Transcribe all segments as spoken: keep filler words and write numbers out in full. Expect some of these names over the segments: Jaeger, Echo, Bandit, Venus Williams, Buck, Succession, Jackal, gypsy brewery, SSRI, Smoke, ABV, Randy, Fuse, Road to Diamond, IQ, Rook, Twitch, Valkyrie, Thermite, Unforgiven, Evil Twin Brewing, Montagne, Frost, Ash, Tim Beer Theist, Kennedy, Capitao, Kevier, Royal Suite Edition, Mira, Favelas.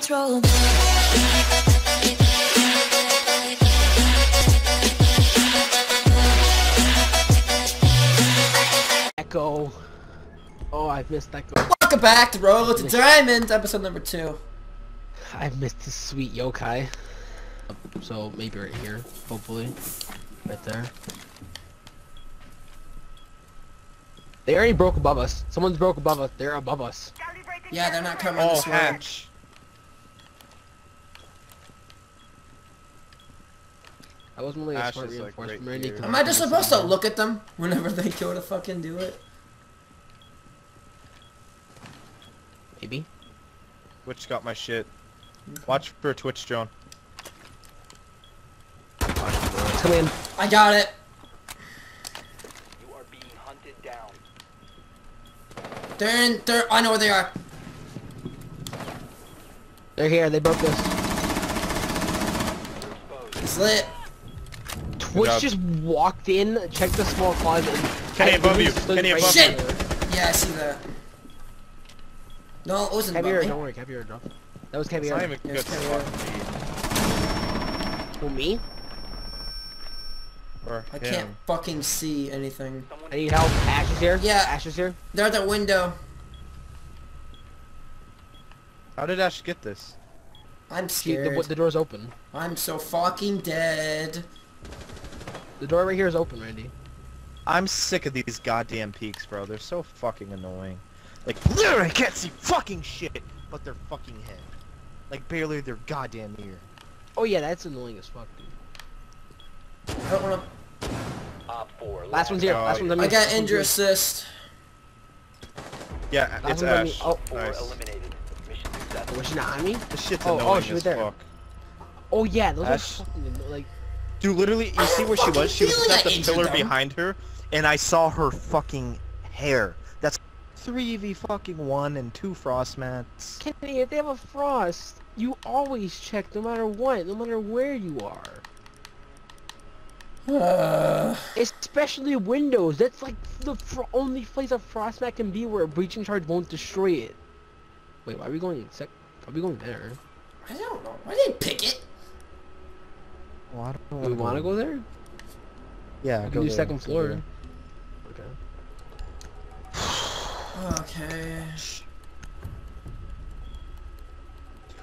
control. Echo. Oh, I missed that goal. Welcome back to Road to Diamond, episode number two. I missed this sweet yokai. So maybe right here, hopefully. Right there. They already broke above us. Someone's broke above us. They're above us. Yeah, they're not coming oh, this hatch. Way. I wasn't really a smart reinforcement. Like right Am I just supposed somewhere. to look at them whenever they go to fucking do it? Maybe. Twitch got my shit. Watch for Twitch, John. Come in. I got it. You are being hunted down. They're in. They're. I know where they are. They're here. They broke us. It's lit. Twitch just walked in, checked the small closet. Kenny above you. Kenny above you. Shit. Yeah, I see that. No, it wasn't Kevier, don't worry, Kevier dropped. That was Kevier. Not even yeah, good Who, me? Or I him. can't fucking see anything. I need help. Ash is here? Yeah. Ash is here? They're at that window. How did Ash get this? I'm scared. The, the door's open. I'm so fucking dead. The door right here is open, Randy. I'm sick of these goddamn peaks, bro. They're so fucking annoying. Like, literally, I can't see fucking shit, but their fucking head. Like, barely their goddamn ear. Oh yeah, that's annoying as fuck, dude. I don't wanna... Uh, four, last, last one's here, oh, last yeah. one's on me. I got injury assist. Yeah, last it's Ash. Oh, nice. Eliminated. Mission successful. Was she not on me? This shit's oh, annoying oh, she was as fuck. Oh yeah, those Ash. Are fucking, like... Dude, literally, you see where she was? She was at the pillar them. behind her, and I saw her fucking hair. three v fucking one and two frost mats. Kennedy, if they have a frost, you always check no matter what, no matter where you are. Uh... Especially windows. That's like the fr only place a frost mat can be where a breaching charge won't destroy it. Wait, why are we going sec? Are we going there? I don't know. Why did they pick it? Well, I don't know. Do we want to go there? Yeah, we can do second floor. Okay. Okay.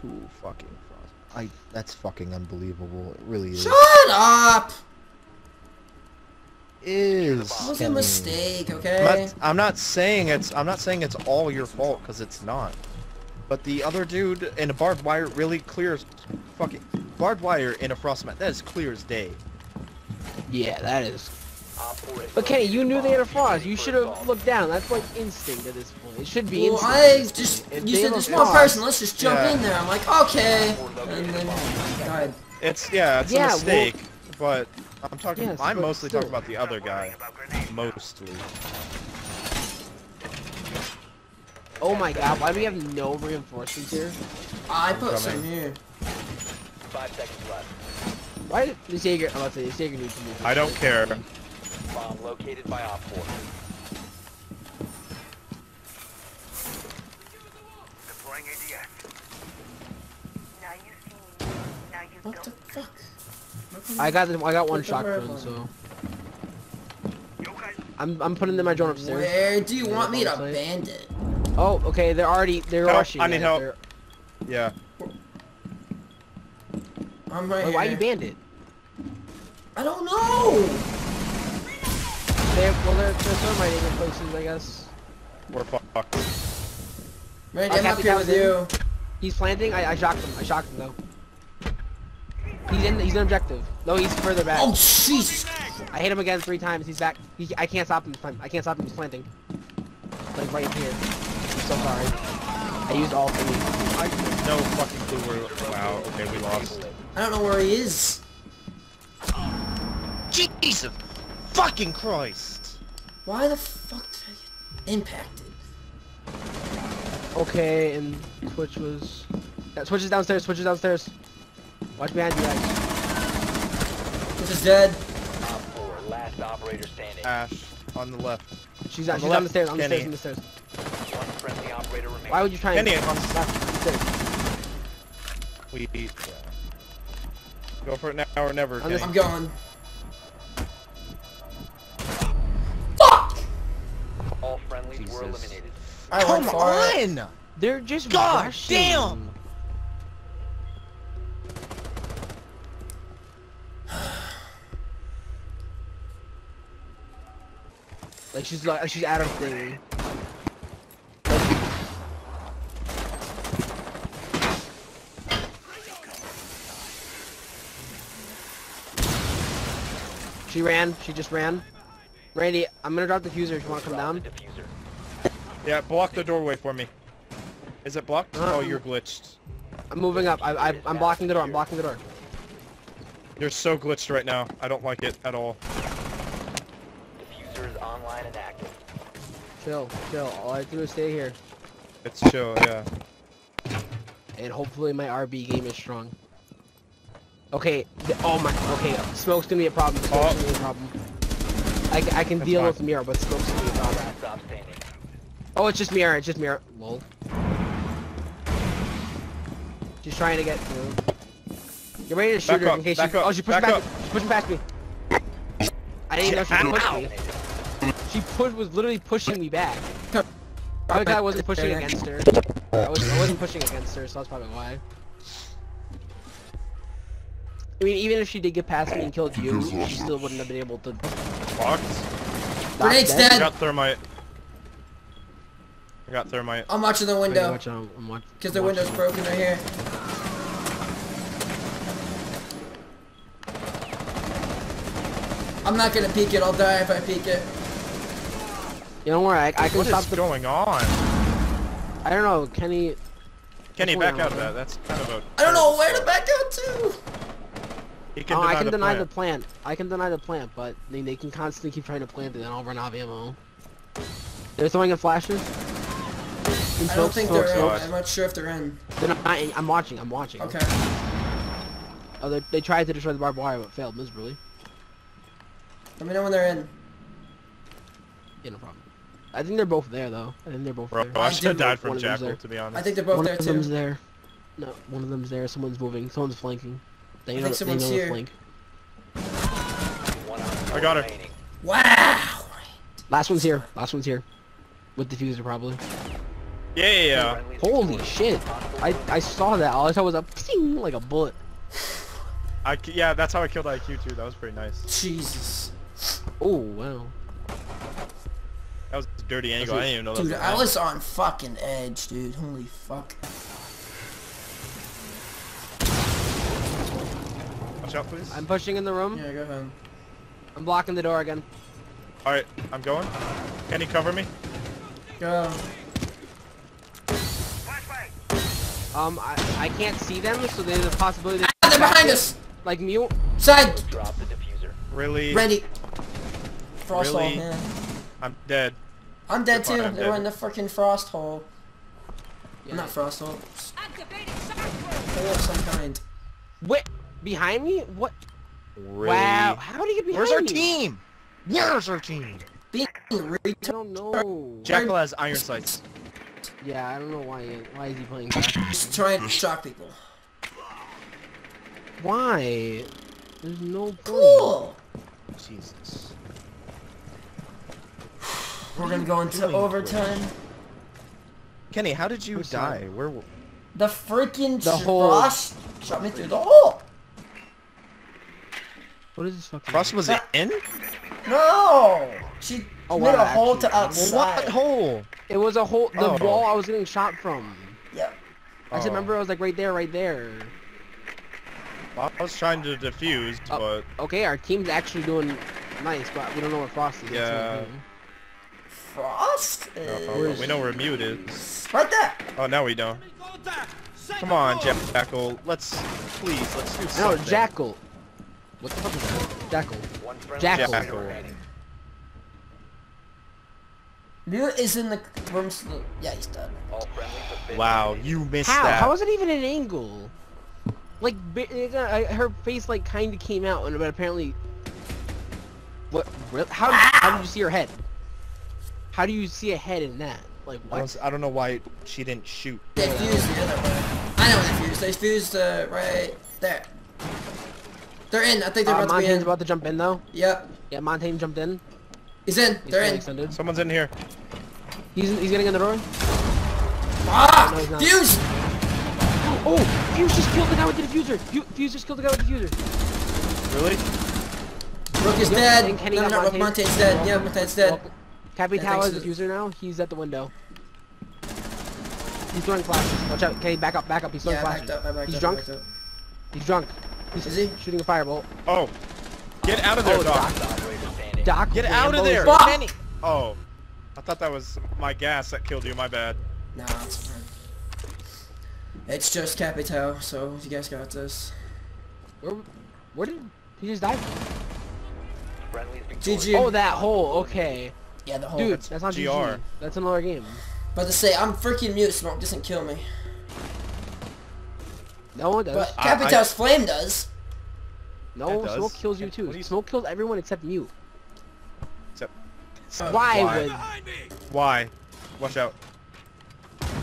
Two fucking frost. I. That's fucking unbelievable. It really is. Shut up. Is. That was a mistake. Okay. But I'm not saying it's. I'm not saying it's all your fault because it's not. But the other dude in a barbed wire really clears. Fucking barbed wire in a frost mat. That is clear as day. Yeah, that is. But Kenny, you knew they had a frost. You should have looked down. That's like instinct at this point. It should be well, instinct. Well, I just... If you said there's one person, let's just jump yeah. in there. I'm like, okay. And then... God. It's, yeah, it's yeah, a mistake. Well, but I'm talking... Yes, I'm mostly still. talking about the other guy. Mostly. Oh my god, why do we have no reinforcements here? I put some here. Five seconds left. Why did the Jaeger... Oh, let's say the Jaeger needs to move. I don't care. Bomb located by Op four. Deploying A D F. Now you see me. Now you what don't. The fuck? I got the, I got one shotgun, so. I'm I'm putting my drone upstairs. Where do you They're want me to abandon? Oh, okay. They're already they're no, rushing. I need help. They're... Yeah. I'm right Wait, here. Why are you bandit? I don't know. They have, well, they're, they're thermiting in places, I guess. We're fucked. Randy, I'm up here with you. He's planting. I, I shocked him. I shocked him, though. He's in. He's an objective. No, he's further back. Oh, jeez. I hit him again three times. He's back. He, I can't stop him. I can't stop him. He's planting. Like right here. I'm so sorry. I used all three. I have no fucking clue where. Wow. Okay, we lost. I don't know where he is. Jesus. Fucking Christ! Why the fuck did I get impacted? Okay, and Twitch was... Yeah, Twitch is downstairs, Twitch is downstairs. Watch behind you guys. Twitch is dead. Op four, last operator standing. Ash, on the left. She's, on, on, she's the left. on the stairs, on the Kenny. stairs, on the stairs. One friendly operator remaining. Why would you try and... Kenny, on the stairs. we eat, so. Go for it now or never. I'm, I'm gone. Fuck! All friendlies Jesus. were eliminated. I Come on! It. They're just God rushing. damn! Like she's like she's out of theory. She ran. She just ran. Randy, I'm gonna drop the diffuser if you wanna come down. Yeah, block the doorway for me. Is it blocked? Uh-huh. Oh, you're glitched. I'm moving up. I, I, I'm blocking the door. I'm blocking the door. You're so glitched right now. I don't like it at all. Diffuser is online and active. Chill, chill. All I do is stay here. It's chill, yeah. And hopefully my R B game is strong. Okay, the, oh my, okay, Smoke's gonna be a problem, Smoke's oh. gonna be a problem. I, I can That's deal fine. with Mira, but Smoke's gonna be a problem. Oh, it's just Mira, it's just Mira. Lol. She's trying to get through. You're ready to shoot back her up, in case back she- up, Oh, she's pushing back, past, she's pushing past me. I didn't know she pushed me. She pushed, was literally pushing me back. Probably because I wasn't pushing against her. I, was, I wasn't pushing against her, so that's probably why. I mean, even if she did get past me and killed you, she still wouldn't have been able to... Locked? Grenade's dead! I got Thermite. I got Thermite. I'm watching the window. Because watch, watch, the window's broken right here. I'm not gonna peek it, I'll die if I peek it. You know where I, I can what stop the- What is going on? I don't know, Kenny... Kenny, back out of that, that's kind of a... I don't know where to back out to! Can oh, I can the deny plant. the plant. I can deny the plant, but I mean, they can constantly keep trying to plant it and I'll run out of ammo. They're throwing in flashes. I don't think they're in. I'm not sure if they're in. They're not, I, I'm watching, I'm watching. Okay. Oh, they, they tried to destroy the barbed wire, but failed miserably. Let me know when they're in. Yeah, no problem. I think they're both there, though. I think they're both Bro, there. I should have died from Jackal, to be honest. I think they're both one there, of too. Them's there. No, one of them's there. Someone's moving. Someone's flanking. They I know, think someone's here. Flank. I got her. Wow! Last one's here. Last one's here. With diffuser probably. Yeah, yeah, yeah. Holy shit. I, I saw that. All I saw was a ping, like a bullet. I, yeah, that's how I killed I Q too. That was pretty nice. Jesus. Oh, wow. That was a dirty angle. Was, I didn't even know that. Dude, was I was nice. on fucking edge, dude. Holy fuck. Out, please. I'm pushing in the room. Yeah, go ahead. I'm blocking the door again. Alright, I'm going. Can you cover me? Go. Um, I, I can't see them, so there's a possibility that- ah, they're behind us! Like mule- Side! Drop the diffuser. Really? Randy! Frost really? hole, man. I'm dead. I'm dead You're too. I'm they dead. were in the freaking frost hole. Yeah. Not frost hole. They of some kind. Wait! Behind me? What? Really? Wow, how do you get behind Where's our me? team? Where's our team? I don't know. Jackal has iron sights. Yeah, I don't know why he, why is he playing Jackal? He's trying to shock people. Why? There's no point. Cool! Jesus. We're gonna go into overtime. Bro? Kenny, how did you I'm die? Sorry. Where? The freaking the hole shot me through the hole! What is this fucking? Frost was it in? No! She oh, made wow, a hole actually. to outside. What hole? It was a hole, the oh. wall I was getting shot from. Yeah. I oh. just remember I was like right there, right there. Well, I was trying to defuse, oh, but... Okay, our team's actually doing nice, but we don't know where Frost is. Yeah. Frost is... Oh, we know where Mute is. Right there! Oh, now we don't. Come on, Jackal. Let's... Please, let's do something. No, Jackal. What the fuck is that? Jackal. Jackal. Jackal. Mira is in the room slope. Yeah, he's done. Wow, you missed How? that. How was it even an angle? Like, her face like kind of came out, and but apparently, what? How? How did you see her head? How do you see a head in that? Like, what? I don't know why she didn't shoot. Diffuse the other way. I know diffuse. Fuse. There's Fuse uh, right there. They're in. I think they're uh, about Montagne's to be in. about to jump in though. Yep. Yeah, Montagne jumped in. He's in. He's they're in. Extended. Someone's in here. He's he's getting in the door. Ah! No, Fuse! Oh! Fuse just killed the guy with the diffuser. Fuse just killed the guy with the diffuser. Really? Rook is yep. dead. And Kenny no, no, Montagne. Montaigne's dead. Yeah, Montaigne's dead. Well, Capitao is the diffuser now. He's at the window. He's throwing flashes. Watch out, Kenny, back up, back up. He's throwing yeah, flashes. Up, he's, up, drunk. Up. he's drunk. He's drunk. Is he? Shooting a firebolt. Oh. Get out of there, oh, Doc. Doc. Doc. Get out of there. Kenny. Oh. I thought that was my gas that killed you. My bad. Nah, it's fine. It's just Capitao, so you guys got this. Where, where did he just die? G G. Oh, that hole. Okay. Yeah, the hole. Dude, that's, that's not G R. G G. That's another game. But to say, I'm freaking mute. Smoke doesn't kill me. No one does. But Capitao's flame does. No, does. Smoke kills you too. Smoke kills everyone except you. Except. except Why, why would? Why? Watch out.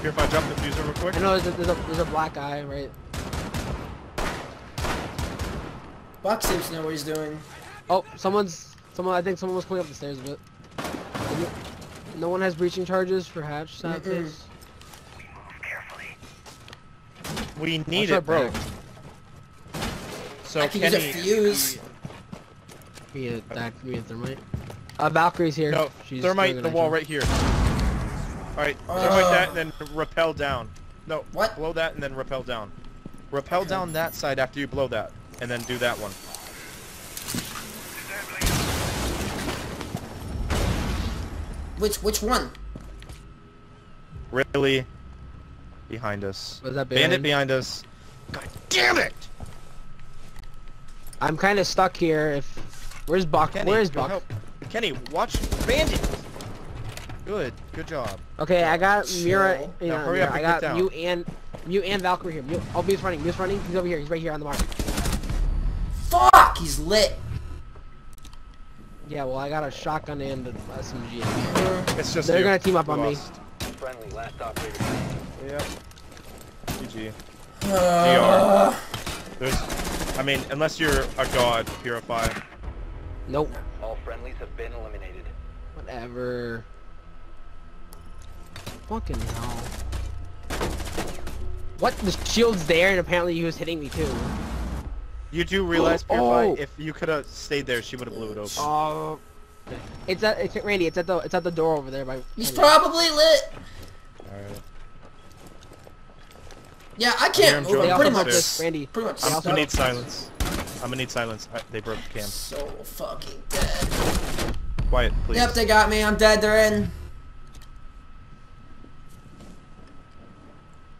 Here, if I jump the fuser real quick. I know there's a, there's a there's a black guy right. Buck seems to know what he's doing. Oh, someone's someone. I think someone was pulling up the stairs a bit. No one has breaching charges for hatch. Mm -mm. We need it, bro. So I can Kenny, use a fuse. Give me a, that, give me a thermite. Uh, Valkyrie's here. No, She's thermite the wall you. right here. All right, oh. thermite that and then rappel down. No, what? Blow that and then rappel down. Rappel okay. down that side after you blow that, and then do that one. Which which one? Really? Behind us. Was that behind? Bandit behind us. God damn it! I'm kind of stuck here. If where's Buck? Kenny, where's Buck? Help. Kenny, watch Bandit. Good, good job. Okay, I got Mira. So, you know, now hurry Mira. up and I got Mew and Mew and Valkyrie here. Mew, oh, Mew's running. Mew's running. He's over here. He's right here on the mark. Fuck! He's lit. Yeah, well, I got a shotgun and an S M G. It's just They're you. gonna team up we on lost. me. Friendly, last operator. Yep. G G. Uh, G R. There's, I mean, unless you're a god, purify. Nope. All friendlies have been eliminated. Whatever. Fucking hell. What? The shield's there, and apparently he was hitting me too. You do realize, oh, Purify, oh. if you could have stayed there, she would have blew it open. Oh, uh, it's at it's at Randy. It's at the it's at the door over there. By he's Randy. probably lit. All right. Yeah, I can't. Move. Pretty much, this, Randy. Pretty much. I'm gonna also need silence. I'm gonna need silence. I, they broke the cam. So fucking dead. Quiet, please. Yep, they got me. I'm dead. They're in.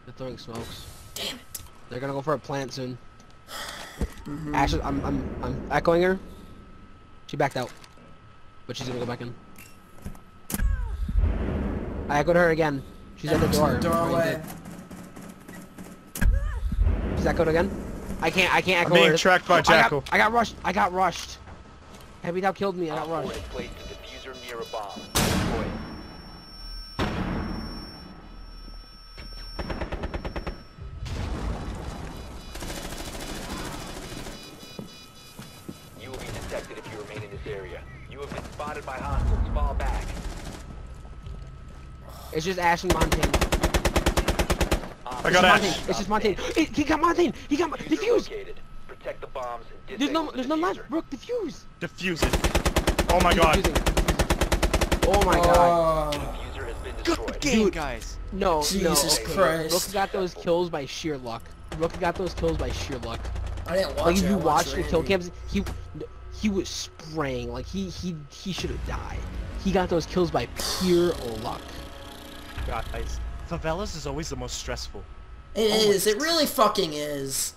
They're throwing smokes. Damn it. They're gonna go for a plant soon. Mm-hmm. Ash, I'm, I'm, I'm echoing her. She backed out, but she's gonna go back in. I echoed her again. She's at the door. Doorway. She's echoed again. I can't, I can't echo her. I'm being tracked by Jackal. I got rushed. I got rushed. Heavy Dow killed me. I got rushed. If you remain in this area, you have been spotted by hostiles. Fall back. It's just Ash and Montagne. I it's got Ash. Montagne. It's just Montagne. It, he got Montagne. He got the fuse. Protect the bombs. And there's no, there's no left. Rook, defuse. Defuse it. Oh my He's god. Defusing. Oh my oh. god. The diffuser has been destroyed. Good game, Dude, guys. No, Jesus no. Christ. Rook got those kills by sheer luck. Rook got those kills by sheer luck. I didn't watch. Like if you watched watch the kill cams, he. He was spraying like he he he should have died. He got those kills by pure luck. God, guys, Favelas is always the most stressful. It always. is. It really fucking is.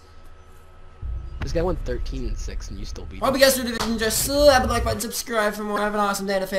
This guy won thirteen and six, and you still beat him. Hope you guys enjoyed the video. Just slap the like button, subscribe for more. Have an awesome day, and a fan.